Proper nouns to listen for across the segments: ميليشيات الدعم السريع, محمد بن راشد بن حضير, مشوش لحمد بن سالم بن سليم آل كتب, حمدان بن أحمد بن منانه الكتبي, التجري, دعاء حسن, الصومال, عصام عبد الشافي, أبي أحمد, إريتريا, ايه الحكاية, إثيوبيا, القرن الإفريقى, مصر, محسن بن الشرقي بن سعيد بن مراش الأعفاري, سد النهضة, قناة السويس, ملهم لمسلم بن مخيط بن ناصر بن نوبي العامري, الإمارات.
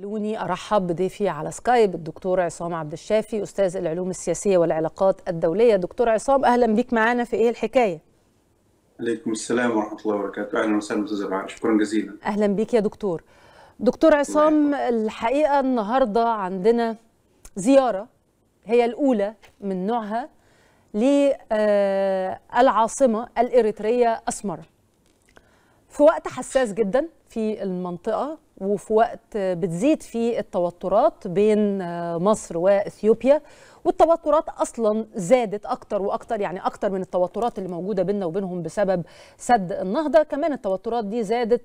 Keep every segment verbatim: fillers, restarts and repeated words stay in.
خلوني أرحب بضيفي على سكايب الدكتور عصام عبد الشافي، أستاذ العلوم السياسية والعلاقات الدولية. دكتور عصام، أهلا بيك معانا في إيه الحكاية؟ عليكم السلام ورحمة الله وبركاته، أهلا وسهلا بتزرع، شكرا جزيلا. أهلا بيك يا دكتور. دكتور عصام، الحقيقة النهاردة عندنا زيارة هي الأولى من نوعها للعاصمة الإريترية أسمر، في وقت حساس جدا في المنطقة، وفي وقت بتزيد فيه التوترات بين مصر وإثيوبيا، والتوترات أصلا زادت أكتر وأكتر، يعني أكتر من التوترات اللي موجودة بيننا وبينهم بسبب سد النهضة. كمان التوترات دي زادت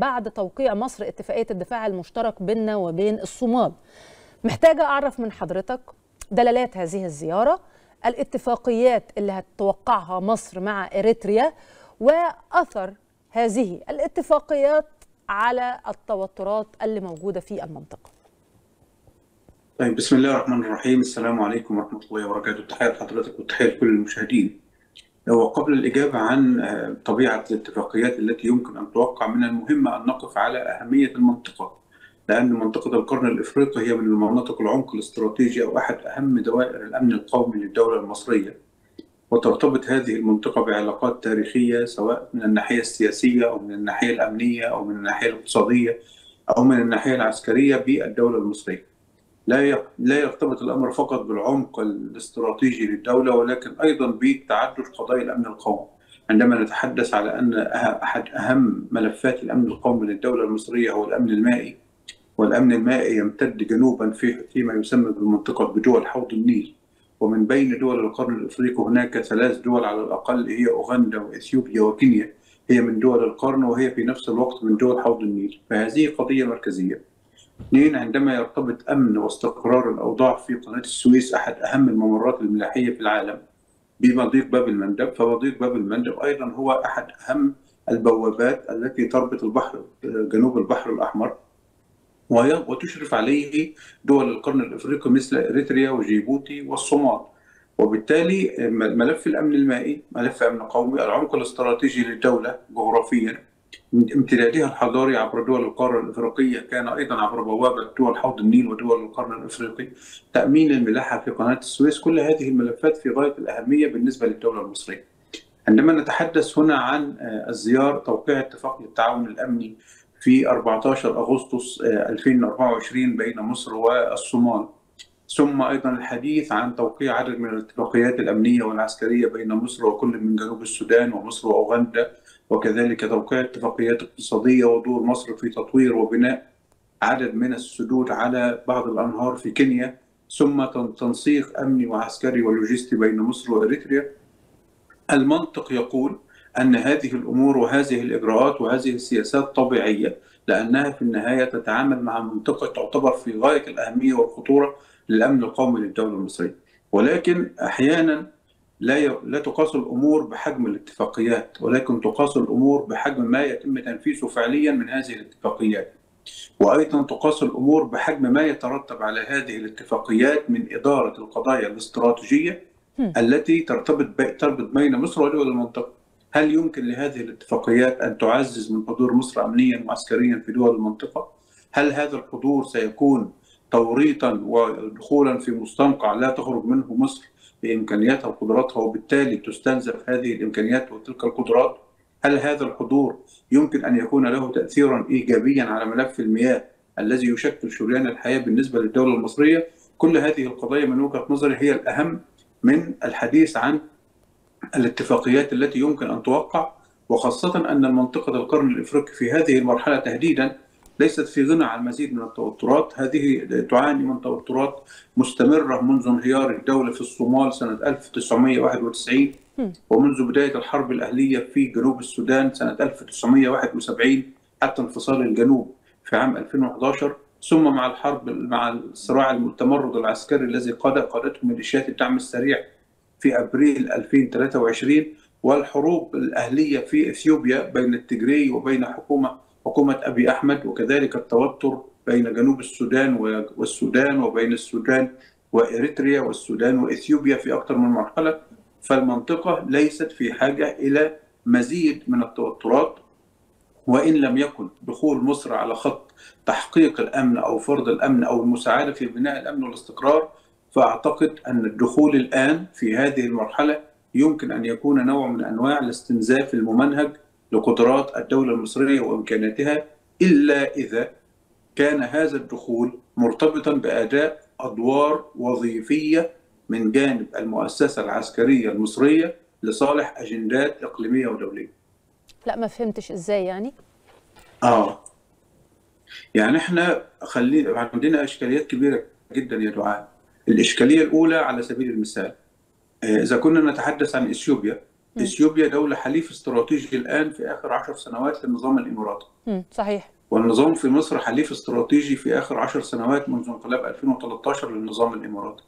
بعد توقيع مصر اتفاقية الدفاع المشترك بيننا وبين الصومال. محتاجة أعرف من حضرتك دلالات هذه الزيارة، الاتفاقيات اللي هتتوقعها مصر مع إريتريا، وأثر هذه الاتفاقيات على التوترات اللي موجودة في المنطقة. طيب، بسم الله الرحمن الرحيم، السلام عليكم ورحمة الله وبركاته، تحية لحضرتك وتحية لكل المشاهدين. وقبل الإجابة عن طبيعة الاتفاقيات التي يمكن أن توقع، من المهم أن نقف على أهمية المنطقة، لأن منطقة القرن الإفريقي هي من المناطق العمق الاستراتيجي أو أحد أهم دوائر الأمن القومي للدولة المصرية، وترتبط هذه المنطقة بعلاقات تاريخية سواء من الناحية السياسية أو من الناحية الأمنية أو من الناحية الاقتصادية أو من الناحية العسكرية بالدولة المصرية. لا لا يرتبط الأمر فقط بالعمق الاستراتيجي للدولة، ولكن أيضا بتعدد قضايا الأمن القومي. عندما نتحدث على أن أحد أهم ملفات الأمن القومي للدولة المصرية هو الأمن المائي، والأمن المائي يمتد جنوبا في فيما يسمى بالمنطقة بدول حوض النيل. ومن بين دول القرن الافريقي هناك ثلاث دول على الاقل، هي اوغندا واثيوبيا وكينيا، هي من دول القرن وهي في نفس الوقت من دول حوض النيل، فهذه قضيه مركزيه. اثنين، عندما يرتبط امن واستقرار الاوضاع في قناه السويس، احد اهم الممرات الملاحيه في العالم، بمضيق باب المندب، فمضيق باب المندب ايضا هو احد اهم البوابات التي تربط البحر جنوب البحر الاحمر، وتشرف عليه دول القرن الافريقي مثل اريتريا وجيبوتي والصومال. وبالتالي ملف الامن المائي، ملف امن قومي، العمق الاستراتيجي للدوله جغرافيا، امتدادها الحضاري عبر دول القاره الافريقيه، كان ايضا عبر بوابه دول حوض النيل ودول القرن الافريقي، تامين الملاحه في قناه السويس، كل هذه الملفات في غايه الاهميه بالنسبه للدوله المصريه. عندما نتحدث هنا عن الزيارة، توقيع اتفاق للتعاون الامني في أربعة عشر أغسطس ألفين وأربعة وعشرين بين مصر والصومال، ثم أيضا الحديث عن توقيع عدد من الاتفاقيات الأمنية والعسكرية بين مصر وكل من جنوب السودان ومصر وأوغندا، وكذلك توقيع اتفاقيات اقتصادية ودور مصر في تطوير وبناء عدد من السدود على بعض الأنهار في كينيا، ثم تنسيق أمني وعسكري ولوجستي بين مصر وإريتريا. المنطق يقول أن هذه الأمور وهذه الإجراءات وهذه السياسات طبيعية، لأنها في النهاية تتعامل مع منطقة تعتبر في غاية الأهمية والخطورة للأمن القومي للدولة المصرية. ولكن أحيانا لا لا تقاس الأمور بحجم الاتفاقيات، ولكن تقاس الأمور بحجم ما يتم تنفيذه فعليا من هذه الاتفاقيات، وأيضا تقاس الأمور بحجم ما يترتب على هذه الاتفاقيات من إدارة القضايا الاستراتيجية التي ترتبط تربط بين مصر ودول المنطقة. هل يمكن لهذه الاتفاقيات أن تعزز من حضور مصر أمنياً وعسكرياً في دول المنطقة؟ هل هذا الحضور سيكون توريطاً ودخولاً في مستنقع لا تخرج منه مصر بإمكانياتها وقدراتها، وبالتالي تستنزف هذه الإمكانيات وتلك القدرات؟ هل هذا الحضور يمكن أن يكون له تأثيراً إيجابياً على ملف المياه الذي يشكل شريان الحياة بالنسبة للدولة المصرية؟ كل هذه القضايا من وجهة نظري هي الأهم من الحديث عن الاتفاقيات التي يمكن أن توقع، وخاصة أن المنطقة القرن الإفريقي في هذه المرحلة تحديدا ليست في غنى عن المزيد من التوترات. هذه تعاني من توترات مستمرة منذ انهيار الدولة في الصومال سنة ألف وتسعمائة وواحد وتسعين، ومنذ بداية الحرب الأهلية في جنوب السودان سنة ألف وتسعمائة وواحد وسبعين حتى انفصال الجنوب في عام ألفين وأحد عشر، ثم مع الحرب مع الصراع المتمرد العسكري الذي قادته ميليشيات الدعم السريع في أبريل ألفين وثلاثة وعشرين، والحروب الأهلية في إثيوبيا بين التجري وبين حكومة حكومة أبي أحمد، وكذلك التوتر بين جنوب السودان والسودان وبين السودان وإريتريا والسودان وإثيوبيا في أكثر من مرحلة. فالمنطقة ليست في حاجة إلى مزيد من التوترات، وإن لم يكن دخول مصر على خط تحقيق الأمن أو فرض الأمن أو المساعدة في بناء الأمن والاستقرار، فأعتقد أن الدخول الآن في هذه المرحلة يمكن أن يكون نوع من أنواع الاستنزاف الممنهج لقدرات الدولة المصرية وإمكاناتها، إلا إذا كان هذا الدخول مرتبطا بأداء أدوار وظيفية من جانب المؤسسة العسكرية المصرية لصالح أجندات إقليمية ودولية. لا ما فهمتش ازاي يعني؟ اه يعني احنا خلينا عندنا اشكاليات كبيره جدا يا دعاء. الاشكاليه الاولى على سبيل المثال اذا كنا نتحدث عن اثيوبيا، م. اثيوبيا دوله حليف استراتيجي الان في اخر عشر سنوات للنظام الاماراتي. امم صحيح. والنظام في مصر حليف استراتيجي في اخر عشر سنوات منذ انقلاب ألفين وثلاثة عشر للنظام الاماراتي.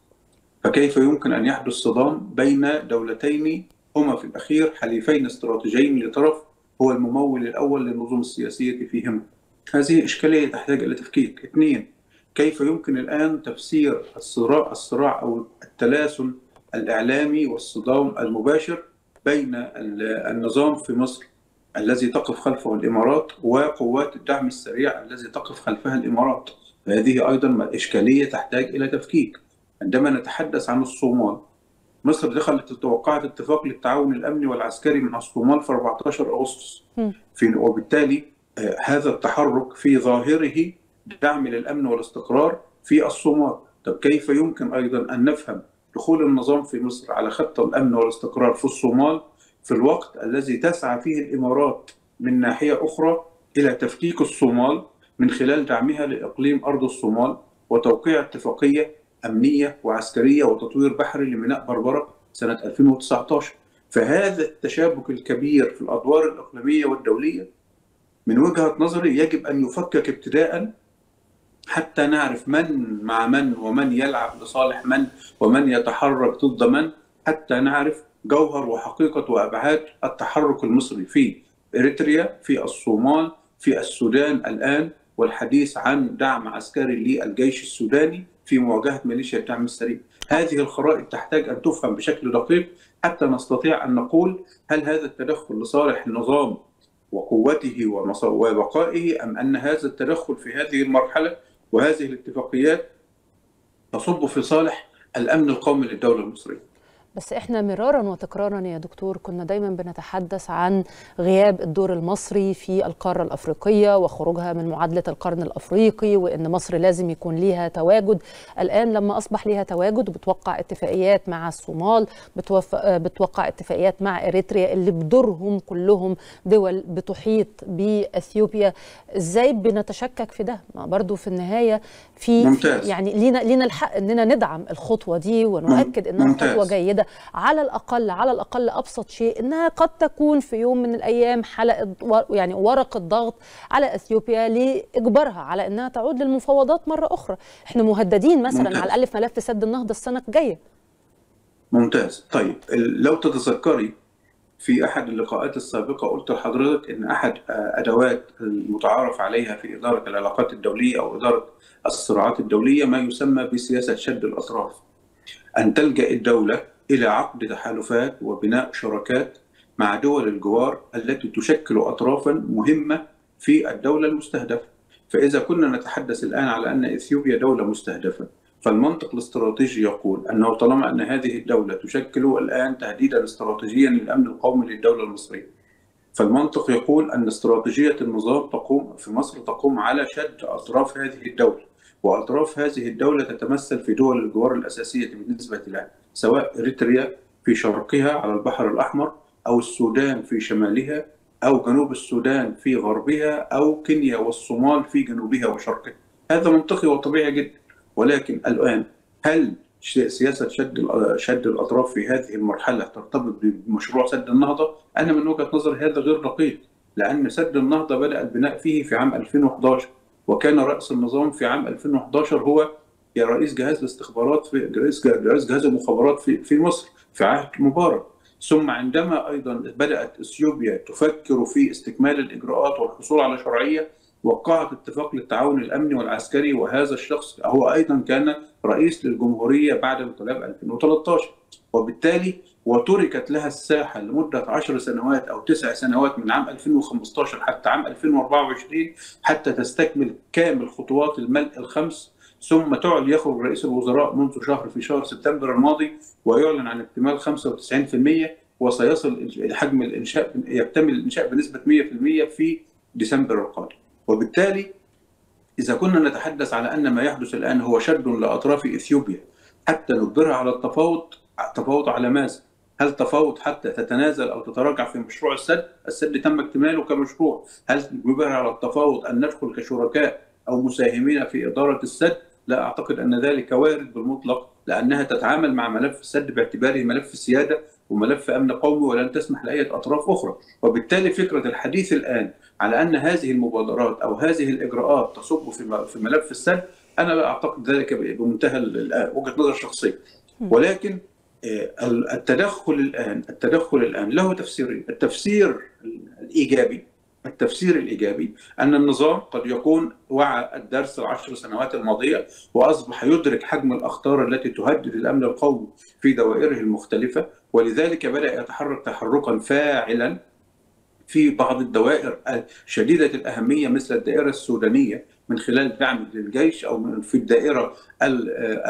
فكيف يمكن ان يحدث صدام بين دولتين هما في الاخير حليفين استراتيجيين لطرف هو الممول الأول للنظم السياسية فيهم؟ هذه إشكالية تحتاج إلى تفكيك. اثنين، كيف يمكن الآن تفسير الصراع الصراع أو التلاسل الإعلامي والصدام المباشر بين النظام في مصر الذي تقف خلفه الإمارات وقوات الدعم السريع الذي تقف خلفها الإمارات؟ هذه أيضا إشكالية تحتاج إلى تفكيك. عندما نتحدث عن الصومال، مصر دخلت توقعت اتفاق للتعاون الامني والعسكري مع الصومال في أربعة عشر أغسطس، في وبالتالي هذا التحرك في ظاهره دعم للامن والاستقرار في الصومال. طب كيف يمكن ايضا ان نفهم دخول النظام في مصر على خط الامن والاستقرار في الصومال في الوقت الذي تسعى فيه الامارات من ناحيه اخرى الى تفكيك الصومال من خلال دعمها لاقليم ارض الصومال وتوقيع اتفاقيه أمنية وعسكرية وتطوير بحري لميناء بربرة سنة ألفين وتسعة عشر. فهذا التشابك الكبير في الأدوار الإقليمية والدولية من وجهة نظري يجب أن يفكك ابتداء حتى نعرف من مع من ومن يلعب لصالح من ومن يتحرك ضد من، حتى نعرف جوهر وحقيقة وأبعاد التحرك المصري في إريتريا، في الصومال، في السودان الآن، والحديث عن دعم عسكري للجيش السوداني في مواجهة ميليشيا الدعم السريع. هذه الخرائط تحتاج أن تفهم بشكل دقيق حتى نستطيع أن نقول هل هذا التدخل لصالح النظام وقوته وبقائه، أم أن هذا التدخل في هذه المرحلة وهذه الاتفاقيات تصب في صالح الأمن القومي للدولة المصرية. بس احنا مرارا وتكرارا يا دكتور كنا دايما بنتحدث عن غياب الدور المصري في القارة الأفريقية وخروجها من معادلة القرن الأفريقي، وإن مصر لازم يكون ليها تواجد. الآن لما أصبح ليها تواجد بتوقع اتفاقيات مع الصومال، بتوقع اتفاقيات مع إريتريا اللي بدورهم كلهم دول بتحيط بأثيوبيا. ازاي بنتشكك في ده؟ ما برضو في النهاية في ممتاز. يعني لينا لينا الحق إننا ندعم الخطوة دي ونؤكد إنها ممتاز. خطوة جيدة، على الاقل على الاقل ابسط شيء انها قد تكون في يوم من الايام حلقه يعني ورقه ضغط على اثيوبيا لاجبارها على انها تعود للمفاوضات مره اخرى. احنا مهددين مثلا ممتاز. على الاقل في ملف سد النهضه السنه الجايه. ممتاز. طيب لو تتذكري في احد اللقاءات السابقه قلت لحضرتك ان احد ادوات المتعارف عليها في اداره العلاقات الدوليه او اداره الصراعات الدوليه ما يسمى بسياسه شد الاطراف، ان تلجا الدوله إلى عقد تحالفات وبناء شراكات مع دول الجوار التي تشكل أطرافا مهمة في الدولة المستهدفة. فإذا كنا نتحدث الآن على أن إثيوبيا دولة مستهدفة، فالمنطق الاستراتيجي يقول أنه طالما أن هذه الدولة تشكل الآن تهديدا استراتيجيا للأمن القومي للدولة المصرية، فالمنطق يقول أن استراتيجية النظام تقوم في مصر تقوم على شد أطراف هذه الدولة، وأطراف هذه الدولة تتمثل في دول الجوار الأساسية بالنسبة لها، سواء إريتريا في شرقها على البحر الأحمر، أو السودان في شمالها، أو جنوب السودان في غربها، أو كينيا والصومال في جنوبها وشرقها. هذا منطقي وطبيعي جدا، ولكن الآن هل سياسة شد شد الأطراف في هذه المرحلة ترتبط بمشروع سد النهضة؟ أنا من وجهة نظري هذا غير دقيق، لأن سد النهضة بدأ البناء فيه في عام ألفين وأحد عشر، وكان رأس النظام في عام ألفين وأحد عشر هو يا رئيس جهاز الاستخبارات في رئيس جهاز, جهاز المخابرات في في مصر في عهد مبارك. ثم عندما ايضا بدات اثيوبيا تفكر في استكمال الاجراءات والحصول على شرعيه، وقعت اتفاق للتعاون الامني والعسكري، وهذا الشخص هو ايضا كان رئيس للجمهوريه بعد انقلاب ألفين وثلاثة عشر، وبالتالي وتركت لها الساحه لمده عشر سنوات او تسع سنوات من عام ألفين وخمسة عشر حتى عام ألفين وأربعة وعشرين حتى تستكمل كامل خطوات الملء الخمس، ثم تعلن يخرج رئيس الوزراء منذ شهر في شهر سبتمبر الماضي ويعلن عن اكتمال خمسة وتسعين بالمئة، وسيصل حجم الانشاء يكتمل الانشاء بنسبه مئة بالمئة في ديسمبر القادم. وبالتالي إذا كنا نتحدث على أن ما يحدث الآن هو شد لأطراف إثيوبيا حتى نجبرها على التفاوض، التفاوض على ماذا؟ هل تفاوض حتى تتنازل أو تتراجع في مشروع السد؟ السد تم اكتماله كمشروع، هل نجبرها على التفاوض أن ندخل كشركاء أو مساهمين في إدارة السد؟ لا أعتقد أن ذلك وارد بالمطلق، لأنها تتعامل مع ملف السد باعتباره ملف سيادة وملف أمن قومي، ولن تسمح لأي أطراف أخرى. وبالتالي فكرة الحديث الآن على أن هذه المبادرات أو هذه الإجراءات تصب في ملف السد، أنا لا أعتقد ذلك بمنتهى وجهة نظر شخصية. ولكن التدخل الآن التدخل الآن له تفسيرين. التفسير الإيجابي التفسير الإيجابي أن النظام قد يكون وعى الدرس العشر سنوات الماضية، وأصبح يدرك حجم الأخطار التي تهدد الأمن القومي في دوائره المختلفة، ولذلك بدأ يتحرك تحركا فاعلا في بعض الدوائر شديدة الأهمية مثل الدائرة السودانية من خلال دعم للجيش، أو في الدائرة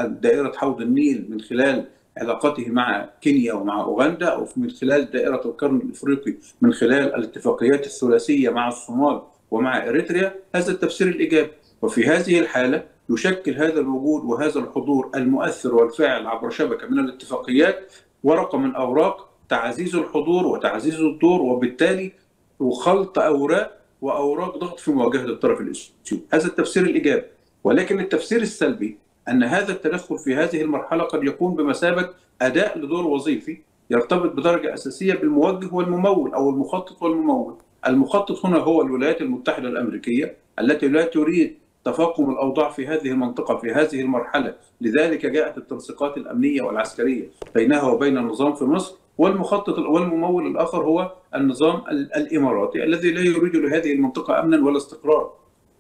دائرة حوض النيل من خلال علاقته مع كينيا ومع أوغندا، أو من خلال دائرة القرن الأفريقي من خلال الاتفاقيات الثلاثية مع الصومال ومع إريتريا. هذا التفسير الإيجابي. وفي هذه الحالة يشكل هذا الوجود وهذا الحضور المؤثر والفاعل عبر شبكة من الاتفاقيات ورقة من أوراق تعزيز الحضور وتعزيز الدور، وبالتالي وخلط أوراق وأوراق ضغط في مواجهة الطرف الإثيوبي. هذا التفسير الإيجابي. ولكن التفسير السلبي أن هذا التدخل في هذه المرحلة قد يكون بمثابة أداء لدور وظيفي يرتبط بدرجة أساسية بالموجه والممول أو المخطط والممول. المخطط هنا هو الولايات المتحدة الأمريكية التي لا تريد تفاقم الأوضاع في هذه المنطقة في هذه المرحلة، لذلك جاءت التنسيقات الأمنية والعسكرية بينها وبين النظام في مصر. والمخطط والممول الآخر هو النظام الإماراتي الذي لا يريد لهذه المنطقة أمنا ولا استقرار.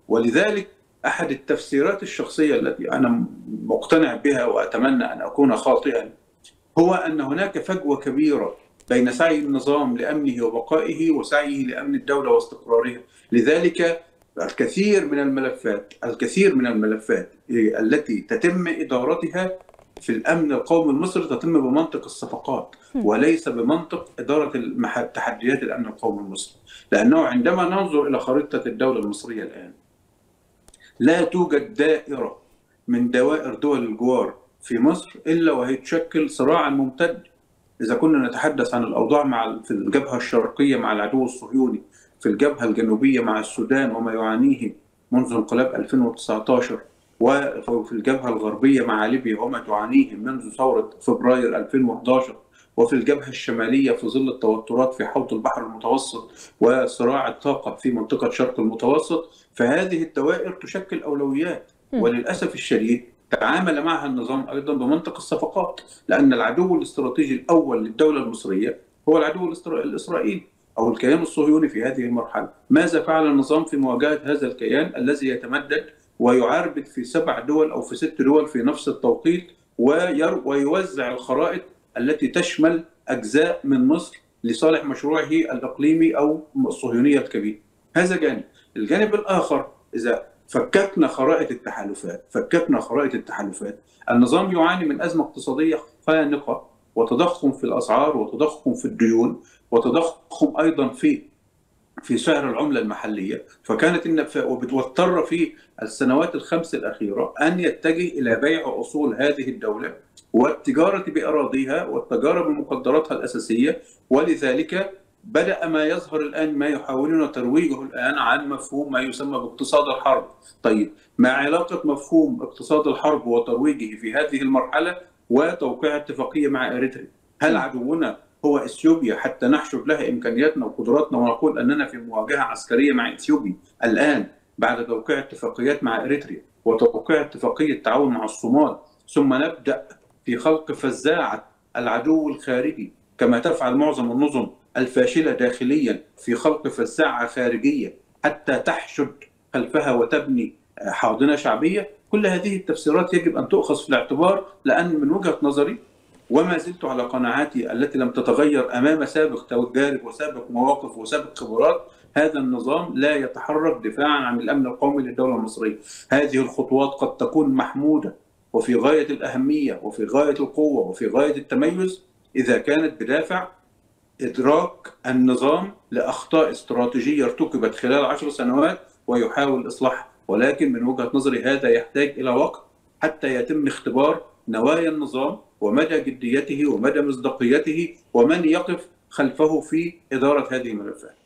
ولذلك أحد التفسيرات الشخصية التي أنا مقتنع بها وأتمنى أن أكون خاطئا هو أن هناك فجوة كبيرة بين سعي النظام لأمنه وبقائه وسعيه لأمن الدولة واستقرارها. لذلك الكثير من الملفات الكثير من الملفات التي تتم إدارتها في الأمن القومي المصري تتم بمنطق الصفقات وليس بمنطق إدارة تحديات الأمن القومي المصري، لأنه عندما ننظر إلى خريطة الدولة المصرية الآن لا توجد دائرة من دوائر دول الجوار في مصر إلا وهي تشكل صراعا ممتد. إذا كنا نتحدث عن الأوضاع مع في الجبهة الشرقية مع العدو الصهيوني، في الجبهة الجنوبية مع السودان وما يعانيه منذ انقلاب ألفين وتسعة عشر، وفي الجبهة الغربية مع ليبيا وما تعانيه منذ ثورة فبراير ألفين وأحد عشر، وفي الجبهة الشمالية في ظل التوترات في حوض البحر المتوسط وصراع الطاقة في منطقة شرق المتوسط، فهذه الدوائر تشكل أولويات. وللأسف الشديد تعامل معها النظام أيضا بمنطق الصفقات، لأن العدو الاستراتيجي الأول للدولة المصرية هو العدو الإسرائيلي أو الكيان الصهيوني في هذه المرحلة. ماذا فعل النظام في مواجهة هذا الكيان الذي يتمدد ويعربد في سبع دول أو في ست دول في نفس التوقيت، ويوزع الخرائط التي تشمل أجزاء من مصر لصالح مشروعه الإقليمي أو الصهيونية الكبير؟ هذا جانب. الجانب الآخر، إذا فككنا خرائط التحالفات فككنا خرائط التحالفات النظام يعاني من أزمة اقتصادية خانقة، وتضخم في الأسعار، وتضخم في الديون، وتضخم أيضا في في سعر العملة المحلية. فكانت النفاق وبتضطر في السنوات الخمس الأخيرة أن يتجه إلى بيع أصول هذه الدولة والتجارة بأراضيها والتجارة بمقدراتها الأساسية. ولذلك بدأ ما يظهر الآن ما يحاولون ترويجه الآن عن مفهوم ما يسمى باقتصاد الحرب. طيب، ما علاقة مفهوم اقتصاد الحرب وترويجه في هذه المرحلة وتوقيع اتفاقية مع إريتريا؟ هل عدونا هو إثيوبيا حتى نحشر لها إمكانياتنا وقدراتنا ونقول أننا في مواجهة عسكرية مع إثيوبيا الآن بعد توقيع اتفاقيات مع إريتريا وتوقيع اتفاقية تعاون مع الصومال، ثم نبدأ في خلق فزاعة العدو الخارجي كما تفعل معظم النظم الفاشلة داخليا في خلق فزاعة خارجية حتى تحشد خلفها وتبني حاضنة شعبية. كل هذه التفسيرات يجب أن تؤخذ في الاعتبار، لأن من وجهة نظري وما زلت على قناعاتي التي لم تتغير أمام سابق تجارب وسابق مواقف وسابق خبرات، هذا النظام لا يتحرك دفاعا عن الأمن القومي للدولة المصرية. هذه الخطوات قد تكون محمودة وفي غاية الأهمية وفي غاية القوة وفي غاية التميز إذا كانت بدافع إدراك النظام لأخطاء استراتيجية ارتكبت خلال عشر سنوات ويحاول إصلاحها، ولكن من وجهة نظري هذا يحتاج إلى وقت حتى يتم اختبار نوايا النظام ومدى جديته ومدى مصداقيته ومن يقف خلفه في إدارة هذه الملفات.